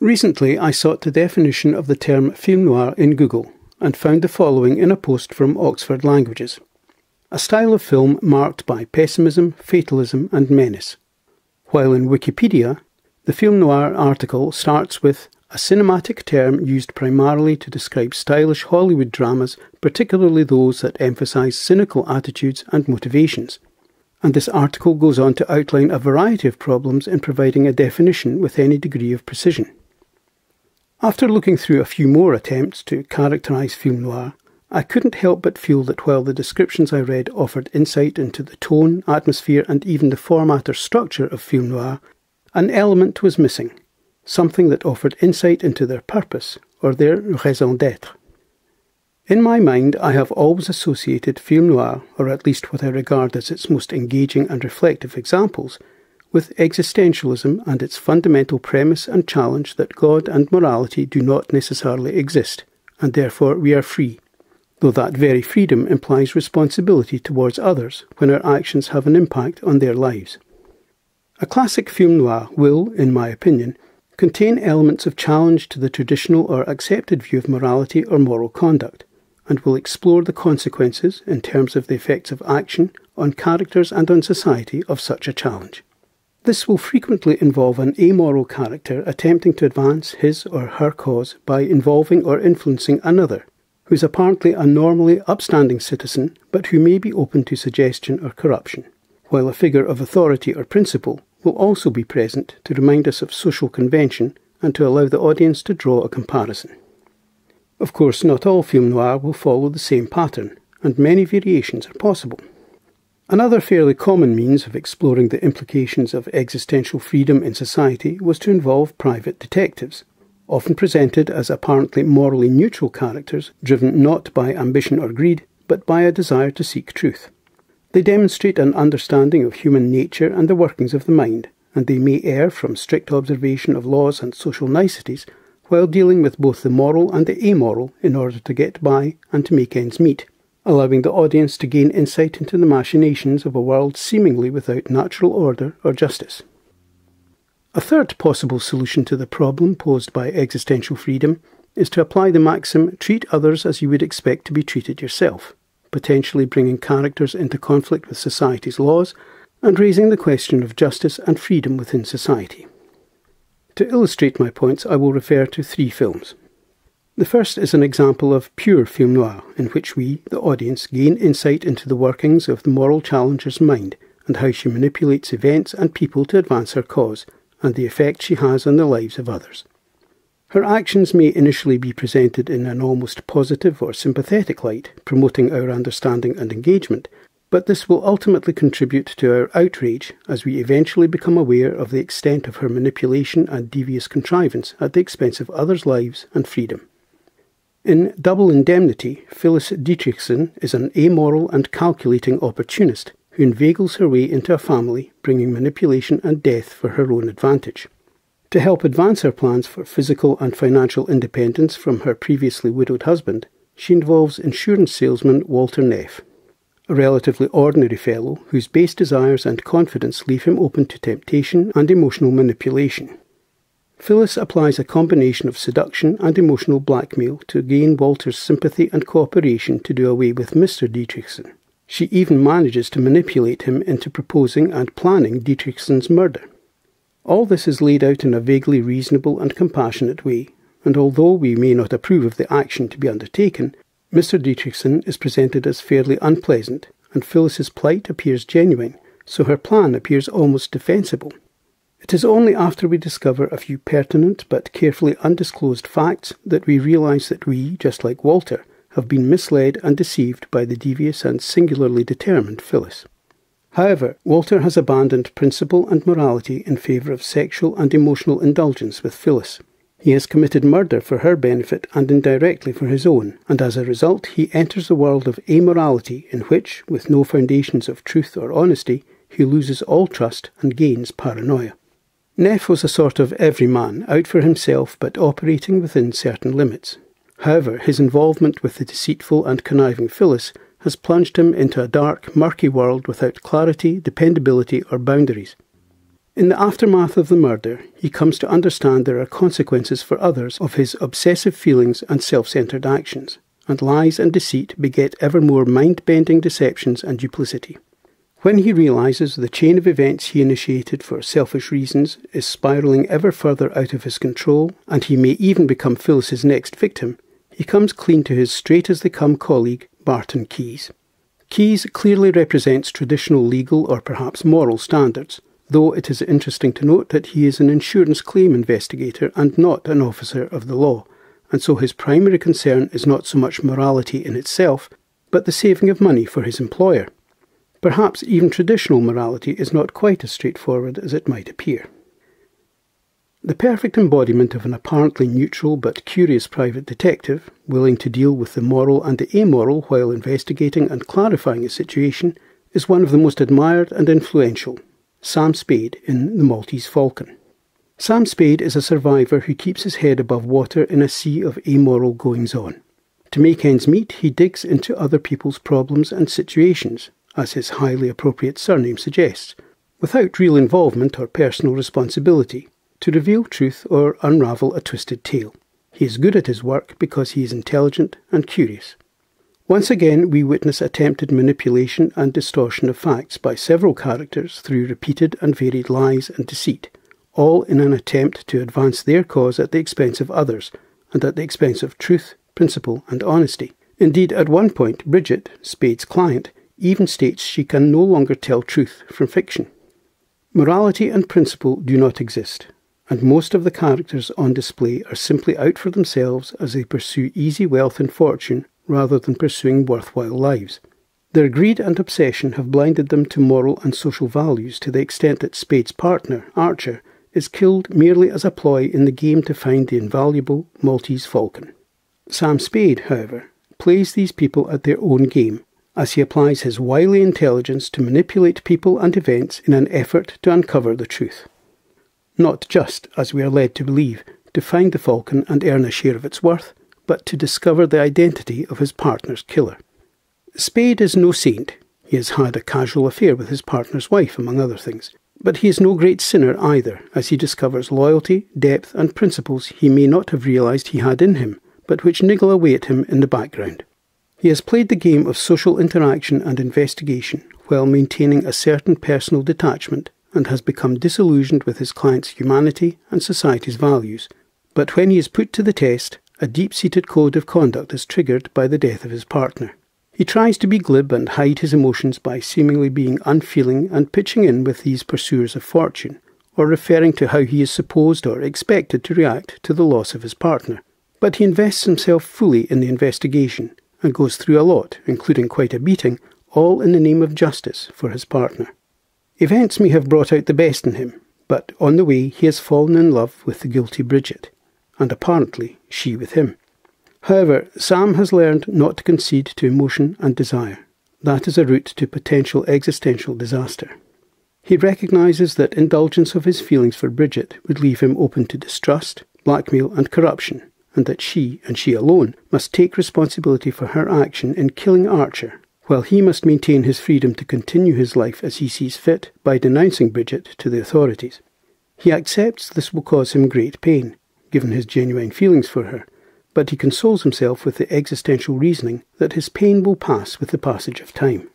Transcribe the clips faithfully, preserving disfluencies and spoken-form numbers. Recently, I sought the definition of the term film noir in Google, and found the following in a post from Oxford Languages. A style of film marked by pessimism, fatalism and menace. While in Wikipedia, the film noir article starts with a cinematic term used primarily to describe stylish Hollywood dramas, particularly those that emphasise cynical attitudes and motivations. And this article goes on to outline a variety of problems in providing a definition with any degree of precision. After looking through a few more attempts to characterise film noir, I couldn't help but feel that while the descriptions I read offered insight into the tone, atmosphere and even the format or structure of film noir, an element was missing, something that offered insight into their purpose, or their raison d'être. In my mind, I have always associated film noir, or at least what I regard as its most engaging and reflective examples, with existentialism and its fundamental premise and challenge that God and morality do not necessarily exist, and therefore we are free, though that very freedom implies responsibility towards others when our actions have an impact on their lives. A classic film noir will, in my opinion, contain elements of challenge to the traditional or accepted view of morality or moral conduct, and will explore the consequences, in terms of the effects of action, on characters and on society of such a challenge. This will frequently involve an amoral character attempting to advance his or her cause by involving or influencing another, who is apparently a normally upstanding citizen, but who may be open to suggestion or corruption, while a figure of authority or principle will also be present to remind us of social convention and to allow the audience to draw a comparison. Of course, not all film noir will follow the same pattern, and many variations are possible. Another fairly common means of exploring the implications of existential freedom in society was to involve private detectives, often presented as apparently morally neutral characters driven not by ambition or greed, but by a desire to seek truth. They demonstrate an understanding of human nature and the workings of the mind, and they may err from strict observation of laws and social niceties while dealing with both the moral and the amoral in order to get by and to make ends meet, allowing the audience to gain insight into the machinations of a world seemingly without natural order or justice. A third possible solution to the problem posed by existential freedom is to apply the maxim, treat others as you would expect to be treated yourself, potentially bringing characters into conflict with society's laws and raising the question of justice and freedom within society. To illustrate my points, I will refer to three films. The first is an example of pure film noir, in which we, the audience, gain insight into the workings of the moral challenger's mind and how she manipulates events and people to advance her cause, and the effect she has on the lives of others. Her actions may initially be presented in an almost positive or sympathetic light, promoting our understanding and engagement, but this will ultimately contribute to our outrage as we eventually become aware of the extent of her manipulation and devious contrivance at the expense of others' lives and freedom. In Double Indemnity, Phyllis Dietrichson is an amoral and calculating opportunist who inveigles her way into a family, bringing manipulation and death for her own advantage. To help advance her plans for physical and financial independence from her previously widowed husband, she involves insurance salesman Walter Neff, a relatively ordinary fellow whose base desires and confidence leave him open to temptation and emotional manipulation. Phyllis applies a combination of seduction and emotional blackmail to gain Walter's sympathy and cooperation to do away with Mister Dietrichson. She even manages to manipulate him into proposing and planning Dietrichson's murder. All this is laid out in a vaguely reasonable and compassionate way, and although we may not approve of the action to be undertaken, Mister Dietrichson is presented as fairly unpleasant, and Phyllis's plight appears genuine, so her plan appears almost defensible. It is only after we discover a few pertinent but carefully undisclosed facts that we realise that we, just like Walter, have been misled and deceived by the devious and singularly determined Phyllis. However, Walter has abandoned principle and morality in favour of sexual and emotional indulgence with Phyllis. He has committed murder for her benefit and indirectly for his own, and as a result he enters the world of amorality in which, with no foundations of truth or honesty, he loses all trust and gains paranoia. Neff was a sort of everyman, out for himself but operating within certain limits. However, his involvement with the deceitful and conniving Phyllis has plunged him into a dark, murky world without clarity, dependability or boundaries. In the aftermath of the murder, he comes to understand there are consequences for others of his obsessive feelings and self-centred actions, and lies and deceit beget ever more mind-bending deceptions and duplicity. When he realises the chain of events he initiated for selfish reasons is spiralling ever further out of his control, and he may even become Phyllis's next victim, he comes clean to his straight-as-they-come colleague, Barton Keyes. Keyes clearly represents traditional legal or perhaps moral standards, though it is interesting to note that he is an insurance claim investigator and not an officer of the law, and so his primary concern is not so much morality in itself, but the saving of money for his employer. Perhaps even traditional morality is not quite as straightforward as it might appear. The perfect embodiment of an apparently neutral but curious private detective, willing to deal with the moral and the amoral while investigating and clarifying a situation, is one of the most admired and influential, Sam Spade in The Maltese Falcon. Sam Spade is a survivor who keeps his head above water in a sea of amoral goings-on. To make ends meet, he digs into other people's problems and situations, as his highly appropriate surname suggests, without real involvement or personal responsibility, to reveal truth or unravel a twisted tale. He is good at his work because he is intelligent and curious. Once again, we witness attempted manipulation and distortion of facts by several characters through repeated and varied lies and deceit, all in an attempt to advance their cause at the expense of others, and at the expense of truth, principle, and honesty. Indeed, at one point, Bridget, Spade's client, even states she can no longer tell truth from fiction. Morality and principle do not exist, and most of the characters on display are simply out for themselves as they pursue easy wealth and fortune, rather than pursuing worthwhile lives. Their greed and obsession have blinded them to moral and social values to the extent that Spade's partner, Archer, is killed merely as a ploy in the game to find the invaluable Maltese Falcon. Sam Spade, however, plays these people at their own game, as he applies his wily intelligence to manipulate people and events in an effort to uncover the truth. Not just, as we are led to believe, to find the Falcon and earn a share of its worth, but to discover the identity of his partner's killer. Spade is no saint. He has had a casual affair with his partner's wife, among other things. But he is no great sinner either, as he discovers loyalty, depth, and principles he may not have realised he had in him, but which niggle away at him in the background. He has played the game of social interaction and investigation while maintaining a certain personal detachment, and has become disillusioned with his client's humanity and society's values. But when he is put to the test, a deep-seated code of conduct is triggered by the death of his partner. He tries to be glib and hide his emotions by seemingly being unfeeling and pitching in with these pursuers of fortune, or referring to how he is supposed or expected to react to the loss of his partner. But he invests himself fully in the investigation, and goes through a lot, including quite a beating, all in the name of justice for his partner. Events may have brought out the best in him, but on the way he has fallen in love with the guilty Bridget, and apparently she with him. However, Sam has learned not to concede to emotion and desire. That is a route to potential existential disaster. He recognises that indulgence of his feelings for Bridget would leave him open to distrust, blackmail and corruption, and that she, and she alone, must take responsibility for her action in killing Archer, while he must maintain his freedom to continue his life as he sees fit by denouncing Bridget to the authorities. He accepts this will cause him great pain, given his genuine feelings for her, but he consoles himself with the existential reasoning that his pain will pass with the passage of time.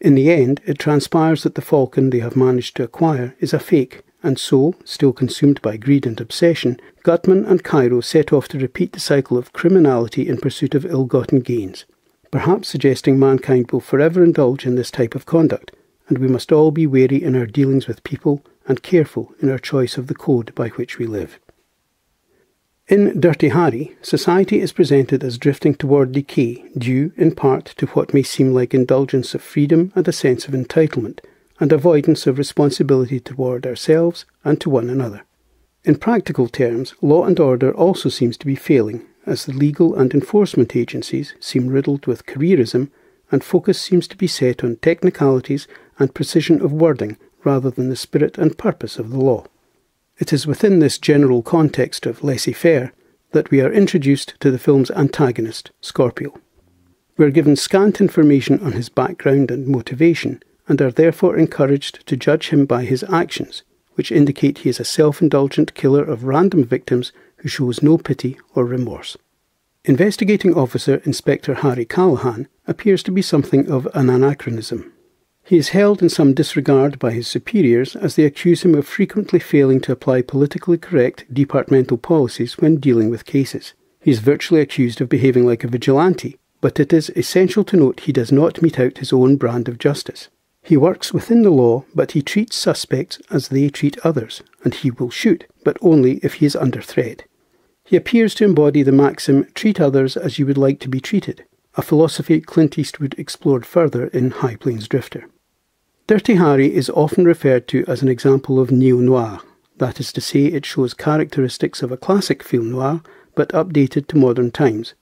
In the end, it transpires that the Falcon they have managed to acquire is a fake, and so, still consumed by greed and obsession, Gutman and Cairo set off to repeat the cycle of criminality in pursuit of ill-gotten gains, perhaps suggesting mankind will forever indulge in this type of conduct, and we must all be wary in our dealings with people and careful in our choice of the code by which we live. In Dirty Harry, society is presented as drifting toward decay, due, in part, to what may seem like indulgence of freedom and a sense of entitlement, and avoidance of responsibility toward ourselves and to one another. In practical terms, law and order also seems to be failing, as the legal and enforcement agencies seem riddled with careerism, and focus seems to be set on technicalities and precision of wording, rather than the spirit and purpose of the law. It is within this general context of laissez-faire that we are introduced to the film's antagonist, Scorpio. We are given scant information on his background and motivation, and are therefore encouraged to judge him by his actions, which indicate he is a self-indulgent killer of random victims who shows no pity or remorse. Investigating Officer Inspector Harry Callahan appears to be something of an anachronism. He is held in some disregard by his superiors as they accuse him of frequently failing to apply politically correct departmental policies when dealing with cases. He is virtually accused of behaving like a vigilante, but it is essential to note he does not mete out his own brand of justice. He works within the law, but he treats suspects as they treat others, and he will shoot, but only if he is under threat. He appears to embody the maxim, treat others as you would like to be treated, a philosophy Clint Eastwood explored further in High Plains Drifter. Dirty Harry is often referred to as an example of neo-noir, that is to say it shows characteristics of a classic film noir, but updated to modern times.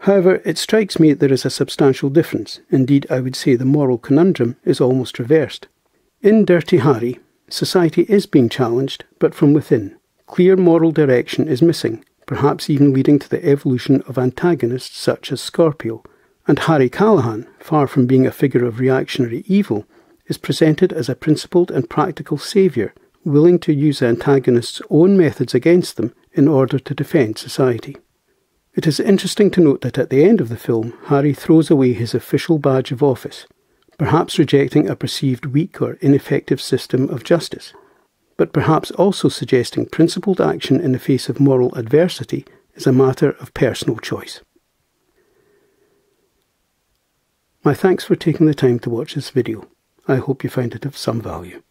However, it strikes me there is a substantial difference. Indeed, I would say the moral conundrum is almost reversed. In Dirty Harry, society is being challenged, but from within. Clear moral direction is missing, perhaps even leading to the evolution of antagonists such as Scorpio, and Harry Callahan, far from being a figure of reactionary evil, is presented as a principled and practical saviour, willing to use the antagonists' own methods against them in order to defend society. It is interesting to note that at the end of the film, Harry throws away his official badge of office, perhaps rejecting a perceived weak or ineffective system of justice, but perhaps also suggesting principled action in the face of moral adversity is a matter of personal choice. My thanks for taking the time to watch this video. I hope you find it of some value.